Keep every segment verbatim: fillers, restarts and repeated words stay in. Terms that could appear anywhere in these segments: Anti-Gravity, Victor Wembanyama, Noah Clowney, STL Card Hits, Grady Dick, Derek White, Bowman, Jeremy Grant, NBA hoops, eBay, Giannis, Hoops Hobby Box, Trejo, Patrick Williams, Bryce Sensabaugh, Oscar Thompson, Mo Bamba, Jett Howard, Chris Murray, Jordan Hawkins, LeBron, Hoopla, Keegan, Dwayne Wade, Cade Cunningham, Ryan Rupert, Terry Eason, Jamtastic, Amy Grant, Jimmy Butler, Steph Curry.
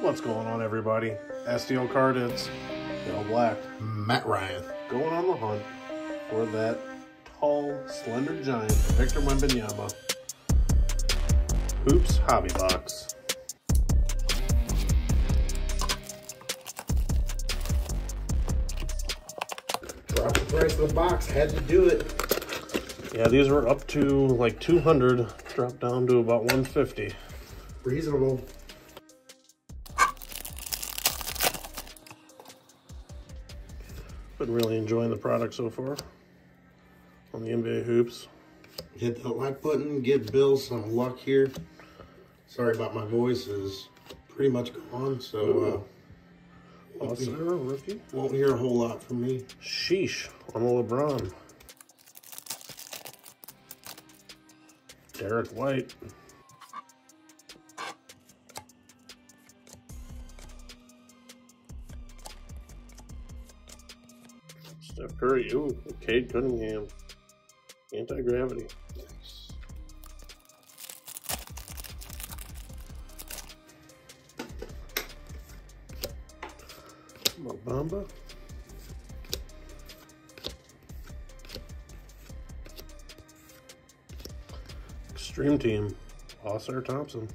What's going on, everybody? S T L Card Hits, Bill Black, Matt Ryan, going on the hunt for that tall, slender giant, Victor Wembanyama. Hoops Hobby Box. Drop the price of the box, had to do it. Yeah, these were up to like two hundred, dropped down to about one fifty. Reasonable. Been really enjoying the product so far on the N B A hoops. Hit that like button, give Bill some luck here. Sorry about my voice, is pretty much gone, so uh, won't, be, rookie. won't hear a whole lot from me. Sheesh, on the LeBron. Derek White. Steph Curry, ooh, Cade Cunningham. Anti-Gravity. Nice. Mo Bamba. Extreme Team. Oscar Thompson.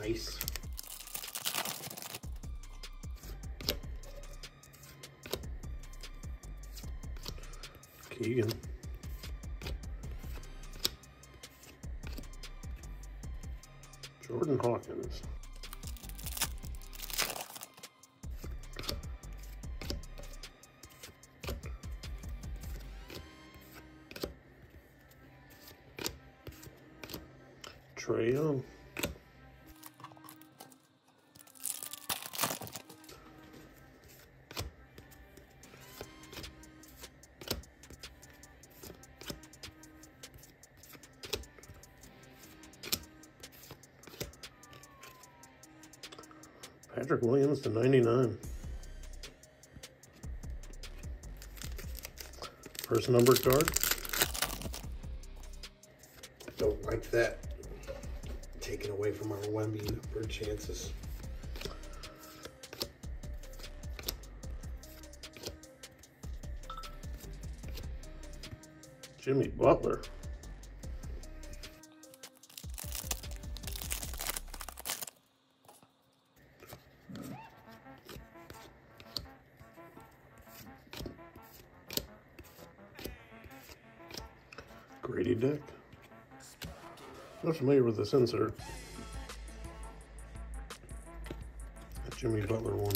Nice. Keegan. Jordan Hawkins. Trejo. Patrick Williams to ninety-nine. First number card. Don't like that. Taken away from our Wemby number chances. Jimmy Butler. Grady Dick. Not familiar with this insert. That Jimmy Butler one.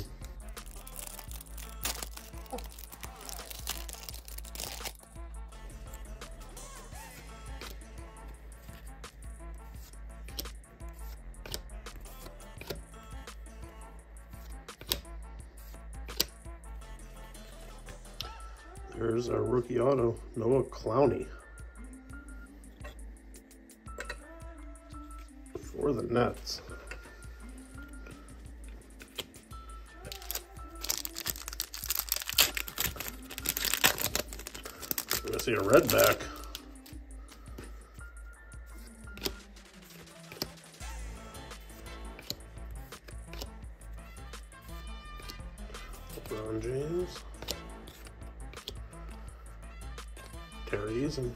There's our rookie auto, Noah Clowney. For the Nets. I see a redback. LeBron James. Terry Eason.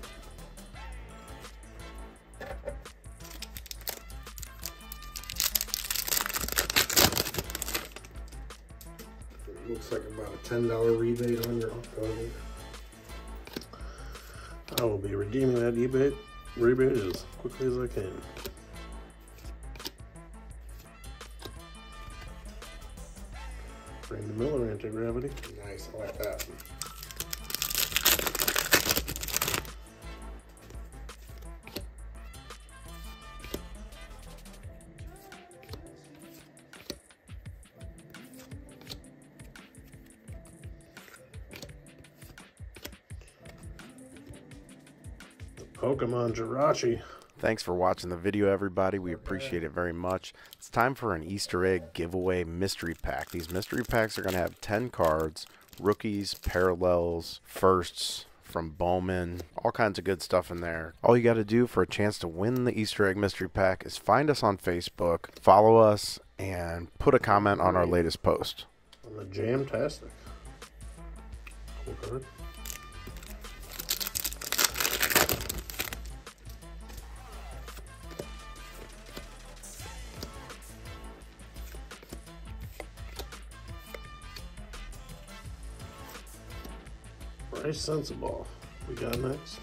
Looks like about a ten dollar rebate on your card. I will be redeeming that eBay rebate as quickly as I can. Bring the Miller Anti-Gravity. Nice, I like that. Pokemon Jirachi. Thanks for watching the video, everybody. We appreciate it very much. It's time for an Easter egg giveaway mystery pack. These mystery packs are going to have ten cards, rookies, parallels, firsts from Bowman, all kinds of good stuff in there. All you got to do for a chance to win the Easter egg mystery pack is find us on Facebook, follow us, and put a comment on our latest post. On the Jamtastic. Cool. Bryce Sensabaugh. We got next.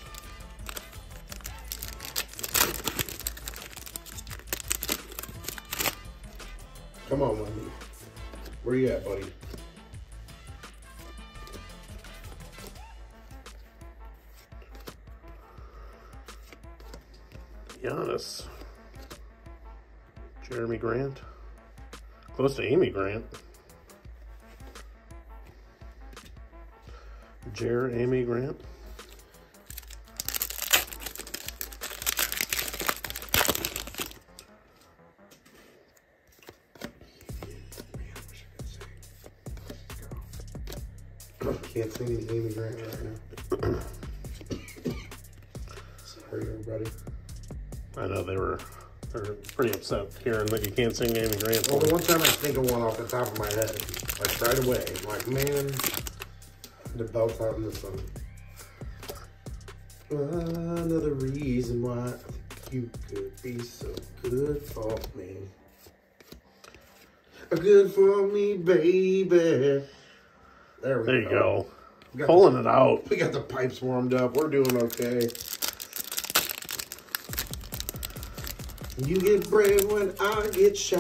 Come on, Wendy. Where you at, buddy? Giannis. Jeremy Grant. Close to Amy Grant. Jer Amy Grant. Can't sing any Amy Grant right now. Sorry, everybody. I know they were they're pretty upset hearing that you can't sing Amy Grant. Well, the one time I think of one off the top of my head, like right away, I'm like, man, the belt's out in the sun. Another reason why I think you could be so good for me. Good for me, baby. There we there you go. go. Pulling the, it out. We got the pipes warmed up. We're doing okay. You get brave when I get shy.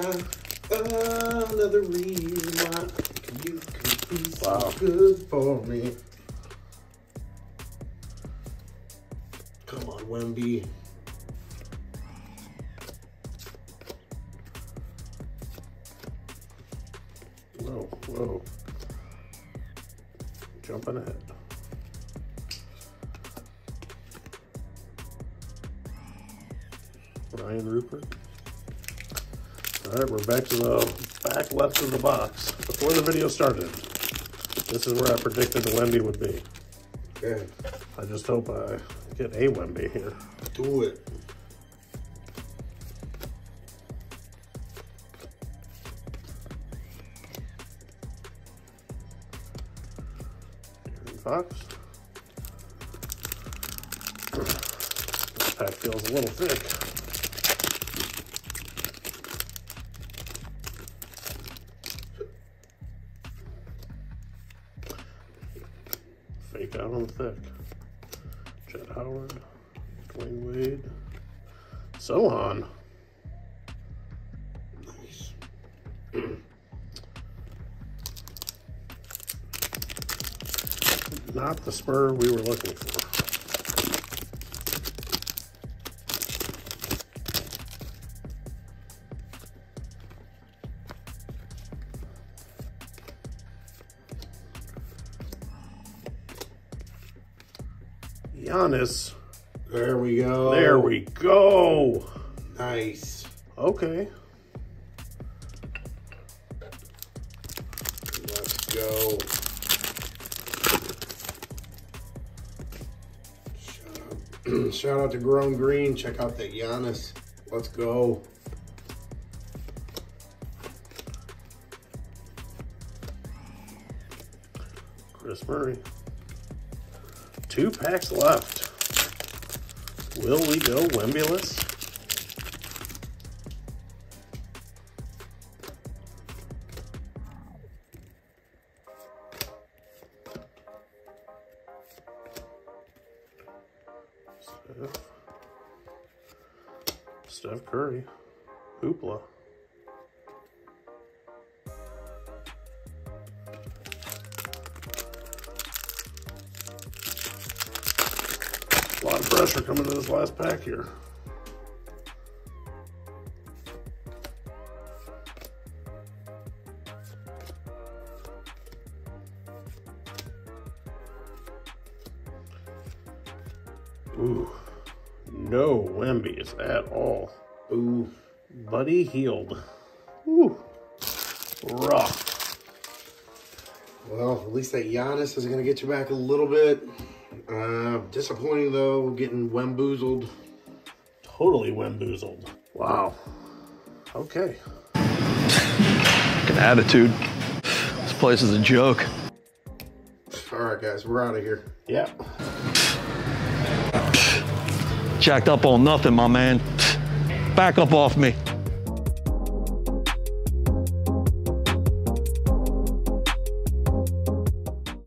Another reason why you could be wow. so good for me. Come on, Wemby. Whoa, whoa. Jumping ahead. Ryan Rupert. All right, we're back to the back left of the box. Before the video started, this is where I predicted the Wemby would be. Okay. I just hope I get a Wemby here. Do it. Box. This pack feels a little thick. Fake out on the thick. Jett Howard, Dwayne Wade, Sohan. Nice. Not the spur we were looking for. Giannis. There we go. There we go. Nice. Okay. Let's go. Shout out to Grown Green. Check out that Giannis. Let's go. Chris Murray. Two packs left. Will we go Wembyless? Steph Curry, Hoopla, a lot of pressure coming to this last pack here. Ooh. No Wemby's at all. Ooh, Buddy Healed. Ooh, rough. Well, at least that Giannis is going to get you back a little bit. Uh, disappointing, though, getting Wemboozled. Totally Wemboozled. Wow. Okay. An attitude. This place is a joke. All right, guys, we're out of here. Yeah. Jacked up on nothing, my man. Back up off me.